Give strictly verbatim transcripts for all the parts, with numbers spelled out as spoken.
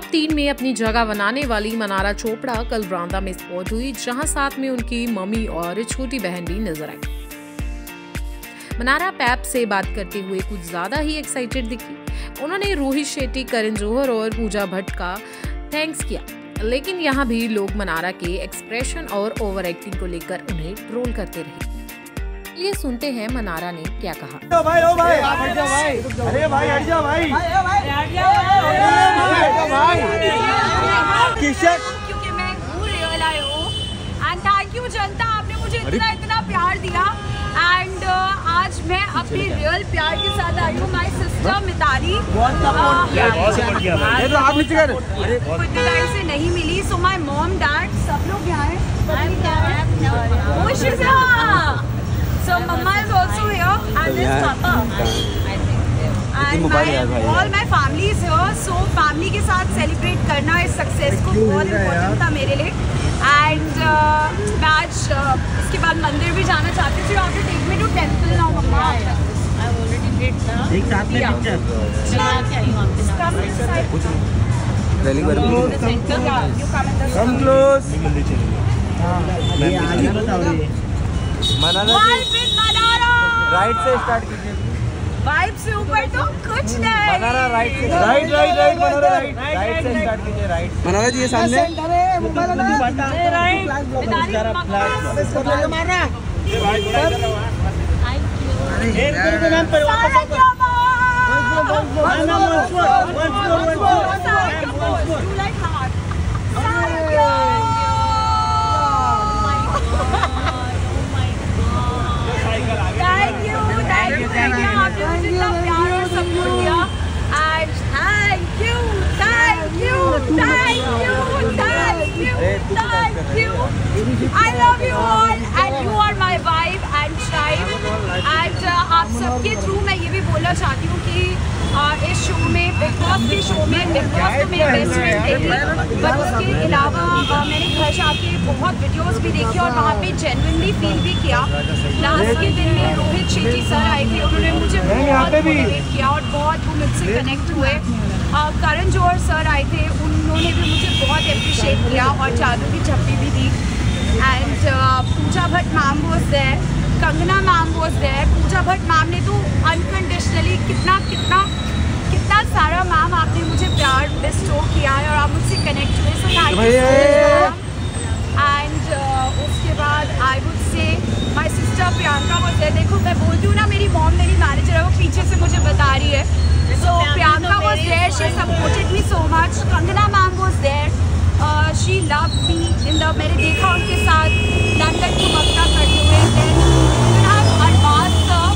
Top तीन में अपनी जगह बनाने वाली मनारा चोपड़ा कल बांद्रा में स्पॉट हुई, जहां साथ में उनकी मम्मी और छोटी बहन भी नजर आई। मनारा पैप से बात करते हुए कुछ ज़्यादा ही एक्साइटेड दिखी। उन्होंने रोहित शेट्टी, करण जौहर और पूजा भट्ट का थैंक्स किया, लेकिन यहाँ भी लोग मनारा के एक्सप्रेशन और ओवर एक्टिंग को लेकर उन्हें ट्रोल करते रहे। ये सुनते हैं मनारा ने क्या कहा। भाई ओ भाई हट जा भाई, अरे भाई हट जा भाई, हट जा भाई, क्योंकि मैं घूम रियल आई हूँ। एंड थैंक यू जनता, आपने मुझे इतना इतना प्यार दिया। एंड आज मैं अपनी रियल प्यार के साथ आई हूँ, माई सिस्टर मिताली। इतनी टाइम से नहीं मिली, सो माई मॉम डैड सब लोग यहाँ है। So mama is also here and this papa. I think and my all my family is here. So family के साथ celebrate करना इस success को बहुत important था मेरे लिए। And मैं आज इसके बाद मंदिर भी जाना चाहती थी। After take me to temple now mama. I already did ना। एक साथ में picture। Come inside। Really good। You come in the come close। हाँ। ये आगे बताओगे। मनारा राइट से स्टार्ट कीजिए। वाइब से ऊपर तो कुछ नहीं। मनारा राइट से right right right Mannara right right से स्टार्ट कीजिए। राइट मनारा जी ये सामने right I love you all and you are my vibe and tribe and uh, आप सबके थ्रू मैं ये भी बोलना चाहती हूँ कि uh, इस शो में बिग बॉस के शो में बिग बॉस तो मेरी बेस्ट फ्रेंड थी, बट उसके अलावा uh, मैंने घर जाके बहुत वीडियोस भी देखे और वहाँ पे जेन्युइनली फील भी किया। लास्ट के दिन में रोहित शेट्टी सर आए थे, उन्होंने मुझे बहुत मोटिवेट किया और बहुत वो मुझसे कनेक्ट हुए। uh, करण जौहर सर आए थे, उन्होंने भी मुझे बहुत अप्रिशिएट किया और जादू की झप्पी भी दी। And uh, Pooja Bhatt ma'am was there, Kangana ma'am was there. Pooja Bhatt ma'am ने तो unconditionally कितना कितना कितना सारा ma'am आपने मुझे प्यार bestow किया है और आप मुझसे connect हुए, so thank you so much. And uh, उसके बाद I would say my sister Priyanka was there. देखो मैं बोलती हूँ ना, मेरी mom मेरी manager है, वो पीछे से मुझे बता रही है। So Priyanka was there, she supported me so much. Kangana ma'am was there. Uh, she loved me in the मैंने देखा उनके साथ लंदन को मक्का करते हुए। देन फिर हम अरबाज सर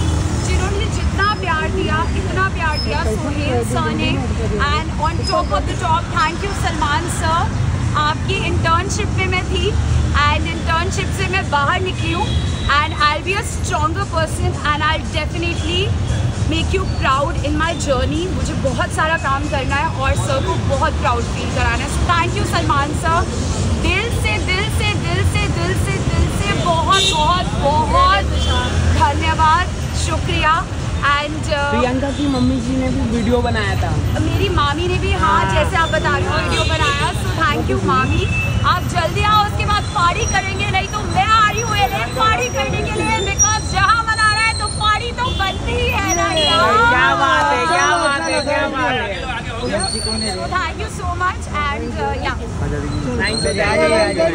जिन्होंने जितना प्यार दिया इतना प्यार दिया सोहेल सर ने। And on top of the top thank you Salman sir, आपकी इंटर्नशिप में मैं थी एंड इंटर्नशिप से मैं बाहर निकली हूँ। And I be a stronger person and I definitely make you proud in my journey. मुझे बहुत सारा काम करना है और सर को बहुत प्राउड फील कराना है। थैंक यू सलमान सर, दिल से दिल से दिल से दिल से दिल से बहुत बहुत बहुत धन्यवाद, शुक्रिया। एंड प्रियंका की मम्मी जी ने भी वीडियो बनाया था, मेरी मामी ने भी, हाँ जैसे आप बता रहे हो वीडियो बनाया। सो थैंक यू मामी, आप जल्दी आओ, उसके बाद पार्टी करेंगे। नहीं तो मैं आ रही हूँ पार्टी करने के लिए, बिकॉज जहाँ मना रहा है तो पार्टी तो बनती ही है ना यार। क्या बात है, क्या बात है, क्या बात है। Thank you so much and uh, yeah.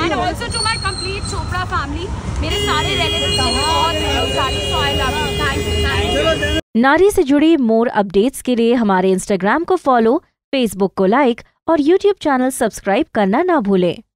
And also to my complete Chopra family, मेरे सारे relatives हैं और मेरे सारे soil आप। Thank you, thank you. नारी से जुड़ी मोर अपडेट्स के लिए हमारे इंस्टाग्राम को फॉलो, फेसबुक को लाइक और यूट्यूब चैनल सब्सक्राइब करना ना भूलें।